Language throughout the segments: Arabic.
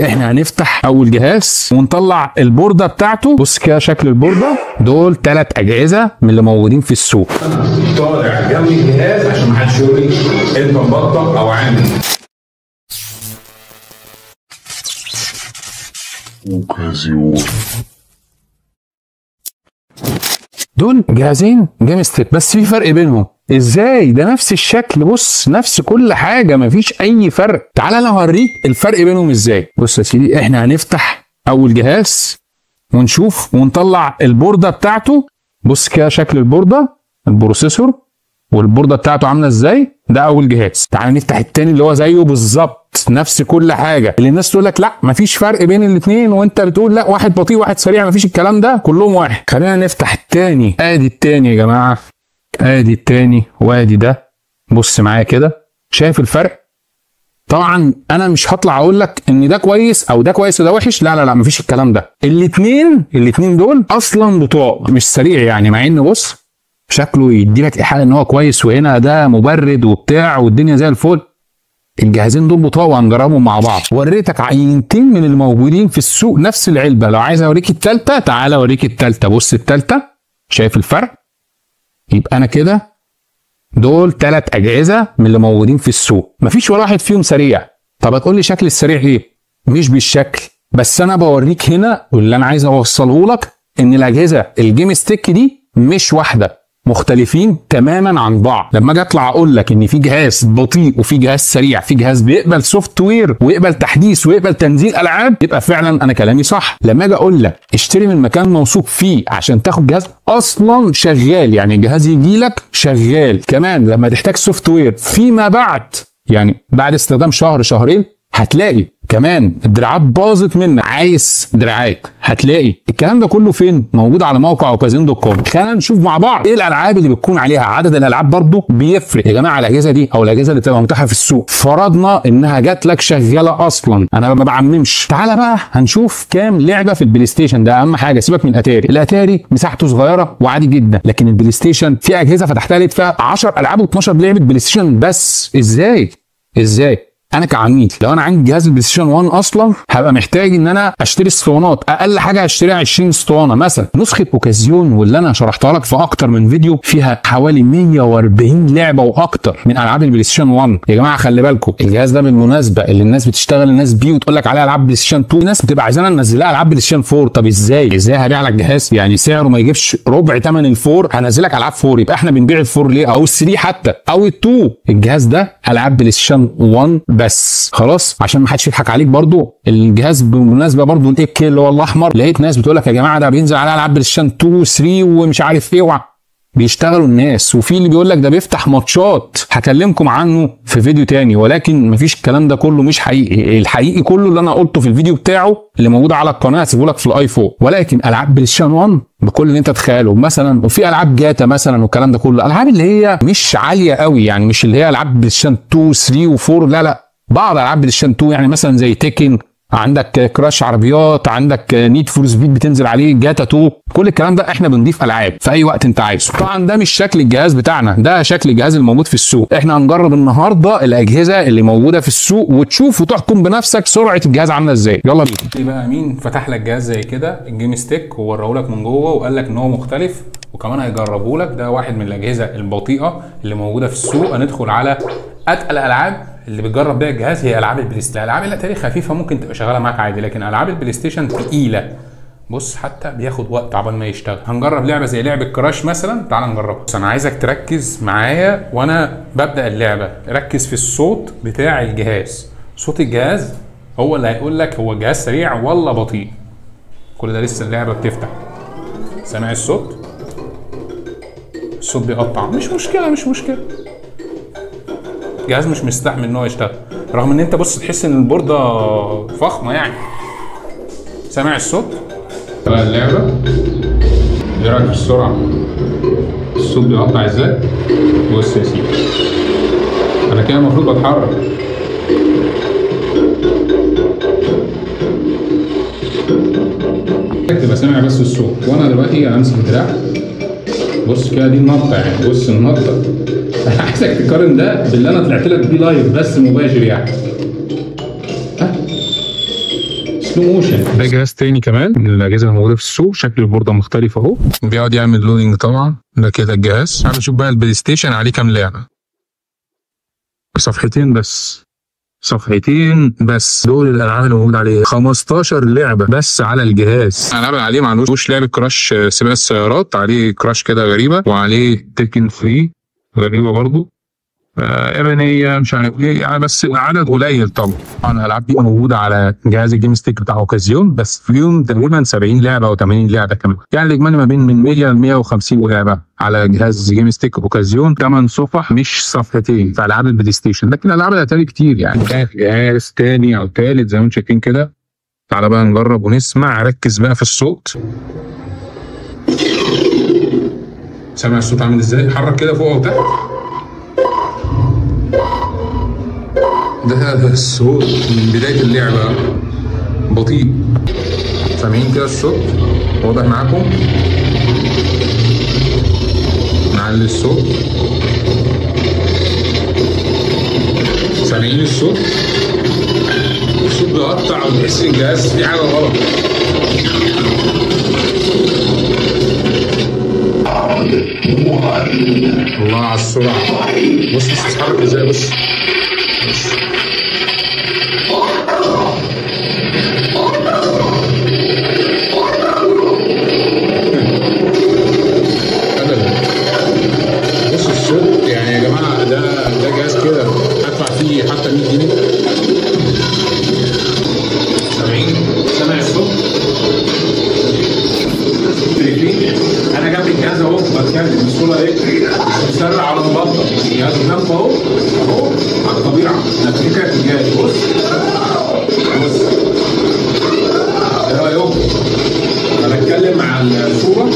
احنا هنفتح اول جهاز ونطلع البورده بتاعته. بص كده شكل البورده، دول 3 اجهزه من اللي موجودين في السوق. طالع جنب الجهاز عشان محدش يقول لي انت مبطل او عامل. اوكازيون دول جهازين جيمستيك، بس في فرق بينهم. ازاي؟ ده نفس الشكل، بص نفس كل حاجه، مفيش اي فرق. تعالى انا هوريك الفرق بينهم ازاي. بص يا سيدي، احنا هنفتح اول جهاز ونشوف ونطلع البورده بتاعته. بص كده شكل البورده، البروسيسور والبورده بتاعته عامله ازاي. ده اول جهاز. تعالى نفتح التاني اللي هو زيه بالظبط، نفس كل حاجه. اللي الناس تقول لك لا مفيش فرق بين الاثنين، وانت بتقول لا واحد بطيء واحد سريع، مفيش الكلام ده، كلهم واحد. خلينا نفتح التاني. ادي التاني يا جماعه، ادي التاني وادي ده. بص معايا كده، شايف الفرق؟ طبعا انا مش هطلع اقول لك ان ده كويس او ده كويس وده وحش، لا لا لا، مفيش الكلام ده. الاتنين دول اصلا بطوع مش سريع يعني، مع ان بص شكله يديلك ايحاء ان هو كويس، وهنا ده مبرد وبتاع والدنيا زي الفل. الجهازين دول بطوع وهنجربهم مع بعض. وريتك عينتين من اللي موجودين في السوق نفس العلبه، لو عايز اوريك التالتة تعالى اوريك التالتة. بص التالتة، شايف الفرق؟ يبقى انا كده دول 3 اجهزه من اللي موجودين في السوق، مفيش ولا واحد فيهم سريع. طب هتقول لي شكل السريع ايه؟ مش بالشكل، بس انا بوريك هنا واللي انا عايز اوصله لك ان الاجهزه الجيم ستيك دي مش واحده، مختلفين تماما عن بعض. لما اجي اطلع اقول لك ان في جهاز بطيء وفي جهاز سريع، في جهاز بيقبل سوفت وير ويقبل تحديث ويقبل تنزيل العاب، يبقى فعلا انا كلامي صح. لما اجي اقول لك اشتري من مكان موثوق فيه عشان تاخد جهاز اصلا شغال، يعني الجهاز يجي لك شغال، كمان لما تحتاج سوفت وير فيما بعد، يعني بعد استخدام شهر شهرين هتلاقي كمان الدراعات باظت منك، عايز دراعات هتلاقي. الكلام ده كله فين؟ موجود على موقع اوكازيون دوت كوم. خلينا نشوف مع بعض ايه الالعاب اللي بتكون عليها. عدد الالعاب برضو بيفرق يا جماعه. الاجهزه دي او الاجهزه اللي بتبقى متاحه في السوق فرضنا انها جات لك شغاله اصلا، انا ما بعممش. تعالى بقى هنشوف كام لعبه في البلاي ستيشن، ده اهم حاجه. سيبك من اتاري، الاتاري مساحته صغيره وعادي جدا، لكن البلاي ستيشن في اجهزه فتحتها لقيت فيها 10 العاب و12 لعبه بلاي ستيشن بس. ازاي؟ انا كعميل لو انا عندي جهاز البلاي ستيشن 1 اصلا هبقى محتاج ان انا اشتري اسطوانات، اقل حاجه هشتريها 20 اسطوانه مثلا. نسخه اوكازيون واللي انا شرحتها لك في اكتر من فيديو فيها حوالي 140 لعبه واكتر من العاب البلاي ستيشن 1. يا جماعه خلي بالكم، الجهاز ده بالمناسبه اللي الناس بتشتغل الناس بيه وتقول لك عليه العاب بلاي ستيشن 2، الناس بتبقى عايزانا ننزلها العاب بلاي ستيشن 4. طب ازاي هبيع لك جهاز يعني سعره ما يجيبش ربع ثمن الفور، هنزلك العاب 4؟ يبقى احنا بنبيع الفور ليه؟ او ال3 حتى او ال2. الجهاز ده العاب بلاي ستيشن 1 بس، خلاص عشان ما حدش يضحك عليك. برضو الجهاز بالمناسبه برضو الاي كي اللي هو الاحمر، لقيت ناس بتقول لك يا جماعه ده بينزل على العاب بلاي ستيشن 2 3 ومش عارف ايه، بيشتغلوا الناس. وفي اللي بيقول لك ده بيفتح ماتشات، هكلمكم عنه في فيديو تاني، ولكن مفيش الكلام ده كله مش حقيقي. الحقيقي كله اللي انا قلته في الفيديو بتاعه اللي موجود على القناه، هسيبه لك في الايفون. ولكن العاب بلاي ستيشن 1 بكل اللي انت تتخيله مثلا، وفي العاب جاتا مثلا والكلام ده كله، العاب اللي هي مش عاليه قوي، يعني مش اللي هي العاب بلاي ستيشن 2 3 و4، لا لا، بعض العاب بلاي ستيشن 2 يعني مثلا زي تيكن، عندك كراش عربيات، عندك نيد فور سبيد بتنزل عليه، جاتا 2، كل الكلام ده احنا بنضيف العاب في اي وقت انت عايزه. طبعا ده مش شكل الجهاز بتاعنا، ده شكل الجهاز الموجود في السوق. احنا هنجرب النهارده الاجهزه اللي موجوده في السوق وتشوف وتحكم بنفسك سرعه الجهاز عامله ازاي. يلا بينا. ايه بقى مين فتح لك جهاز زي كده الجيم ستيك ووراه لك من جوه وقال لك ان هو مختلف وكمان هيجربه لك؟ ده واحد من الاجهزه البطيئه اللي موجوده في السوق. هندخل على اتقل الالعاب اللي بتجرب بيها الجهاز، هي العاب البلاي ستيشن. الالعاب الاتاري خفيفه ممكن تبقى شغاله معاك عادي، لكن العاب البلاي ستيشن تقيله. بص حتى بياخد وقت عبال ما يشتغل. هنجرب لعبه زي لعبه كراش مثلا، تعال نجربها. بس انا عايزك تركز معايا وانا ببدا اللعبه، ركز في الصوت بتاع الجهاز. صوت الجهاز هو اللي هيقول لك هو الجهاز سريع ولا بطيء. كل ده لسه اللعبه بتفتح. سامع الصوت؟ الصوت بيقطع، مش مشكله، الجهاز مش مستحمل ان هو يشتغل، رغم ان انت بص تحس ان البورده فخمه يعني. سامع الصوت؟ تبقى اللعبه ايه رايك في السرعه؟ الصوت بيقطع ازاي؟ بص يا سيدي، انا كده المفروض بتحرك. تبقى سامع بس الصوت، وانا دلوقتي همسك الدراع. بص كده دي النطه يعني، بص النطه. انا عايزك تقارن ده باللي انا طلعت لك بيه لايف بس مباشر يعني. سلو موشن. ده جهاز تاني كمان من الاجهزه اللي موجوده في السوق، شكل البورده مختلف اهو، بيقعد يعمل لودنج طبعا. ده كده الجهاز. تعالوا نشوف بقى البلاي ستيشن عليه كام لعبه. صفحتين بس، صفحتين بس، دول الالعاب اللي موجود عليه. 15 لعبه بس على الجهاز. الالعاب اللي عليه ما عندوش لعبه كراش سباق السيارات، عليه كراش كده غريبه، وعليه تيكن 3 غريبه برضه، يابانيه مش عارف ايه، بس عدد قليل طبعا. الالعاب دي موجوده على جهاز الجيم ستيك بتاع اوكازيون بس، فيهم تقريبا 70 لعبه او 80 لعبه كمان، يعني الاجمالي ما بين من 100 ل 150 لعبه على جهاز جيم ستيك اوكازيون. 8 صفح مش صفحتين في العاب البلاي ستيشن، لكن العاب الاتاري كتير يعني. جهاز تاني او تالت زي ما انتم شايفين كده. تعالى بقى نجرب ونسمع. ركز بقى في الصوت، سامع الصوت عامل ازاي؟ حرك كده فوق وتحت، ده الصوت من بداية اللعبة بطيء. سامعين كده الصوت؟ واضح معاكم؟ نعلي الصوت. سامعين الصوت؟ الصوت بيقطع وتحس ان الجهاز في حاجة غلط. الله على السرعة. بص بتتحرك ازاي، بص. بص الصوت يعني يا جماعة، ده جهاز كده هدفع فيه حتى 100 جنيه. سامعين؟ سامع الصوت؟ أنا جنب الجهاز أهو بتكلم، الصورة إيه؟ مسرع على مبطل، الجهاز جنبه أهو أهو على الطبيعة، نفسيتك في الجهاز. بص بص إيه رأيكم؟ أنا بتكلم مع الصورة،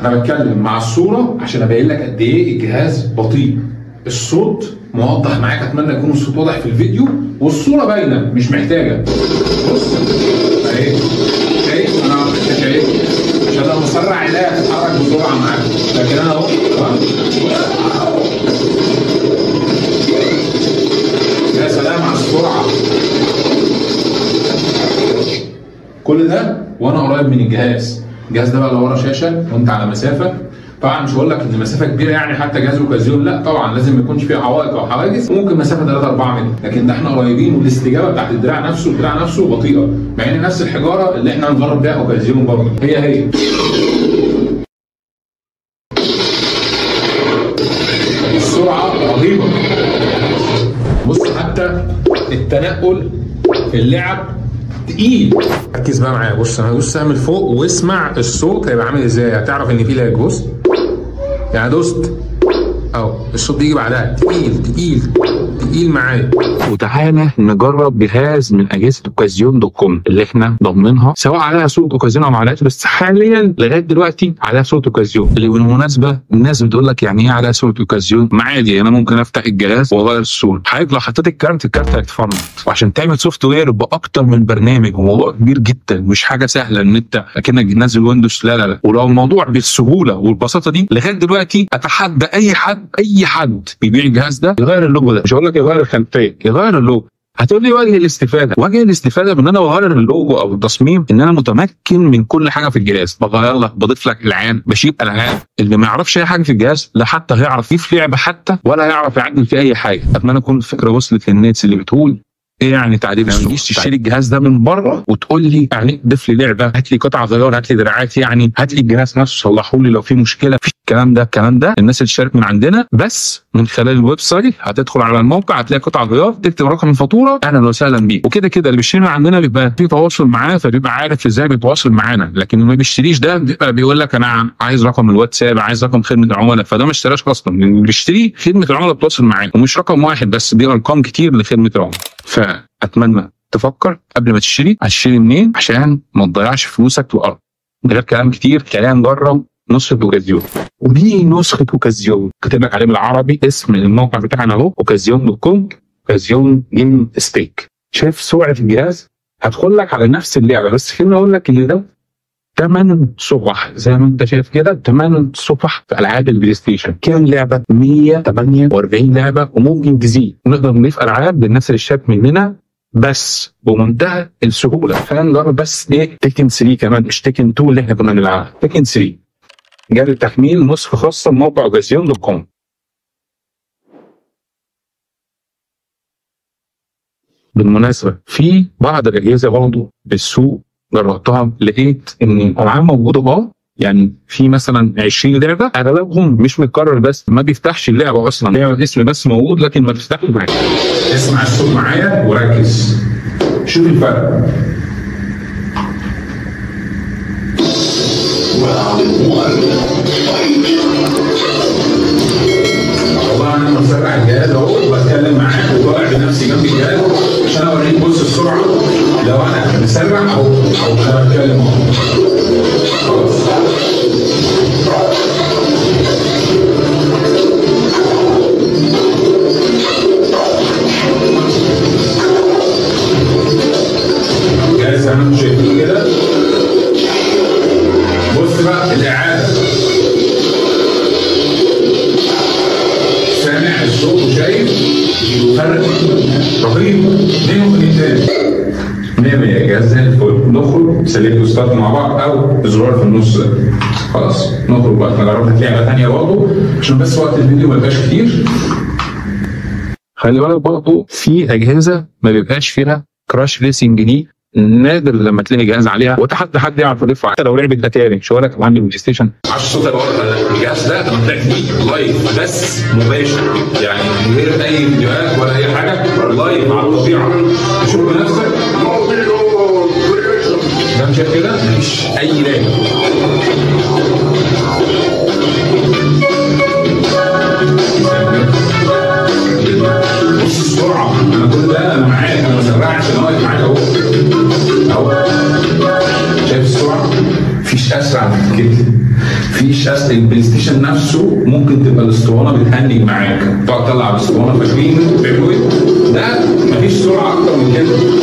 أنا بتكلم مع الصورة عشان أبين لك قد إيه الجهاز بطيء. الصوت موضح معاك، أتمنى يكون الصوت واضح في الفيديو، والصورة باينة مش محتاجة. بص أهي شايف، أنا أنت شايف عشان لو مسرع إيديا تتحرك بسرعة معاك، لكن أنا أهو يا سلام على السرعة. كل ده وأنا قريب من الجهاز. الجهاز ده بقى لو ورا شاشة وأنت على مسافة، طبعا مش هقول لك ان المسافه كبيره يعني حتى جهاز اوكازيون، لا طبعا لازم ما يكونش فيه عوائق او حواجز، ممكن مسافه 3-4 متر، لكن ده احنا قريبين. والاستجابه بتاعت الدراع نفسه، الدراع نفسه بطيئه، مع ان نفس الحجاره اللي احنا هنجرب بيها اوكازيون برضه هي. السرعه رهيبه. بص حتى التنقل في اللعب تقيل. ركز بقى معايا، بص انا هدوس سهم لفوق واسمع الصوت هيبقى عامل ازاي، هتعرف ان في لاج. بص يعني دوست اهو الصوت بيجي بعدها تقيل تقيل تقيل معايا. وتعالى نجرب جهاز من اجهزه اوكازيون دوت كوم اللي احنا ضامنينها، سواء عليها صوت اوكازيون او ما عليهاش، بس حاليا لغايه دلوقتي عليها صوت اوكازيون. اللي بالمناسبه الناس بتقول لك يعني ايه عليها صوت اوكازيون؟ ما عادي، انا ممكن افتح الجهاز واغير الصوت. حضرتك لو حطيت الكارت هيتفرمط، وعشان تعمل سوفت وير باكتر من برنامج وموضوع كبير جدا، مش حاجه سهله ان انت اكنك نازل ويندوز، لا لا لا. ولو الموضوع بالسهوله والبساطه دي لغايه دلوقتي، اتحدى اي حد بيبيع الجهاز ده يغير اللوجو ده. مش هقول لك يغير الخلفيه، يغير اللوجو. هتقول لي وجه الاستفاده، وجه الاستفاده بان انا بغير اللوجو او التصميم، ان انا متمكن من كل حاجه في الجهاز، بغير لك، بضيف لك العاب، بشيل العاب. اللي ما يعرفش اي حاجه في الجهاز لا حتى هيعرف يضيف لعبه حتى، ولا هيعرف يعدل في اي حاجه. اتمنى تكون الفكره وصلت للناس اللي بتقول ايه يعني تعديل الصوت. ما تجيش تشتري الجهاز ده من بره وتقول لي يعني ضيف لي لعبه، هات لي قطعه غيار، هات لي دراعات، يعني هات لي الجهاز نفسه صلحه لي لو في مشكله. في الكلام ده، الكلام ده الناس اللي تشارك من عندنا بس من خلال الويب سايت. هتدخل على الموقع هتلاقي قطعه غيار، تكتب رقم الفاتوره، اهلا وسهلا بيه. وكده كده اللي بيشتري من عندنا بيبقى في تواصل معاه، فبيبقى عارف ازاي بيتواصل معانا. لكن اللي ما بيشتريش ده بيبقى بيقول لك انا عايز رقم الواتساب، عايز رقم خدمه العملاء، فده ما اشتراش اصلا. اللي بيشتري خدمه العملاء بتتواصل معاه، ومش رقم واحد بس، دي ارقام كتير لخدمه العملاء. فاتمنى تفكر قبل ما تشتري هتشتري منين عشان ما تضيعش فلوسك. وارض غير كلام كتير، خلينا نجرب نسخه اوكازيون. ودي نسخه اوكازيون كاتب لك عليه بالعربي اسم الموقع بتاعنا اهو، اوكازيون دوت كوم، اوكازيون جيم ستيك. شايف سرعه الجهاز؟ هدخل لك على نفس اللعبه، بس خليني اقول لك ان ده 8 صفح زي ما انت شايف كده، 8 صفح في العاب البلاي ستيشن. كام لعبه؟ 148 لعبه، وممكن تزيد. نقدر نضيف العاب للناس اللي شافت مننا بس بمنتهى السهوله، فاهم؟ لا بس ايه، تكن 3 كمان، مش تكن 2 اللي احنا كنا بنلعبها، تكن 3 جاله تحميل نسخه خاصه بموقع okaziooun.com. بالمناسبه في بعض الاجهزه برضه بالسوق جربتها لقيت ان الالعاب موجوده يعني في مثلا 20 لعبه اغلبهم مش متكرر، بس ما بيفتحش اللعبه اصلا، هي الاسم بس موجود لكن ما بيفتحش معاك. اسمع الصوت معايا وركز، شوف الفرق. والله انا مسرع الجهاز اهو وبتكلم معاك وطالع بنفسي جنب الجهاز عشان اوريك. بص السرعه، لو انا مسرع او انا بتكلم اهو جايز عامل شايفين كده. بص بقى الاعاده، سامع الصوت وشايف فرق رهيب بينهم وبين التاني. 100 جهاز زي الفل. نخرج سليك وستارت مع بعض او زرار في النص ده. خلاص نخرج بقى، احنا جربنا لعبه ثانيه برضه عشان بس وقت الفيديو ما يبقاش كتير. خلي بالك برضه في اجهزه ما بيبقاش فيها كراش ريسنج، دي نادر لما تلاقي جهاز عليها وتحدى حد يعرف يرفع، حتى لو لعبه اتاري. مش هقول لك عندي بلاي ستيشن 10 الجهاز ده انا طلعت فيه لايف بس مباشر، يعني من غير اي فيديوهات ولا اي حاجه، لايف على الطبيعه. تشوف بنفسك ده، مش كده؟ مفيش اي لعبه. بص السرعه، انا كل ده انا معاك، انا ما سرعتش، انا واقف معاك اهو اهو. شايف السرعه؟ مفيش اسرع من كده، مفيش اسرع. البلاي ستيشن نفسه ممكن تبقى الاسطوانه بتهنج معاك، تقعد تطلع الاسطوانه فاكرين ده، مفيش سرعه اكتر من كده.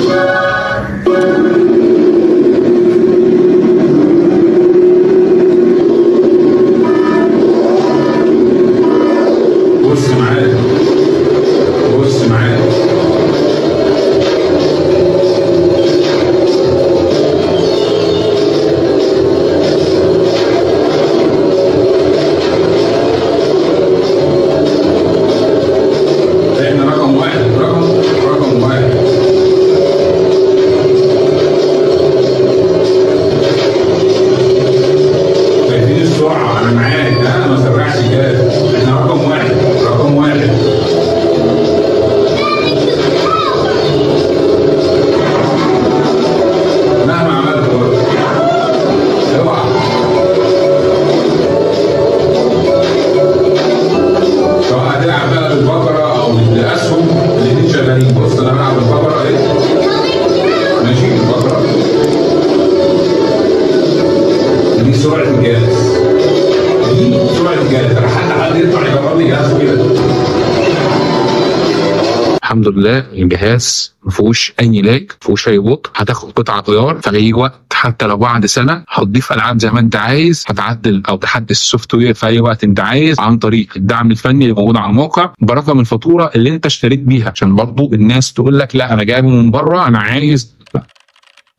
الحمد لله الجهاز مفيهوش اي لاج، مفيهوش اي بطء. هتاخد قطعه غيار في اي وقت، حتى لو بعد سنه هتضيف العاب زي ما انت عايز، هتعدل او تحدث السوفت وير في اي وقت انت عايز عن طريق الدعم الفني اللي موجود على الموقع برقم الفاتوره اللي انت اشتريت بيها، عشان برضه الناس تقول لك لا انا جايبه من بره انا عايز. لا،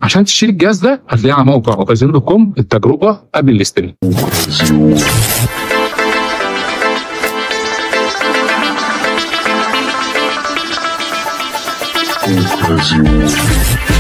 عشان تشتري الجهاز ده هتلاقيه على موقع okaziooun.com، التجربه قبل الاشتراك. Okaziooun.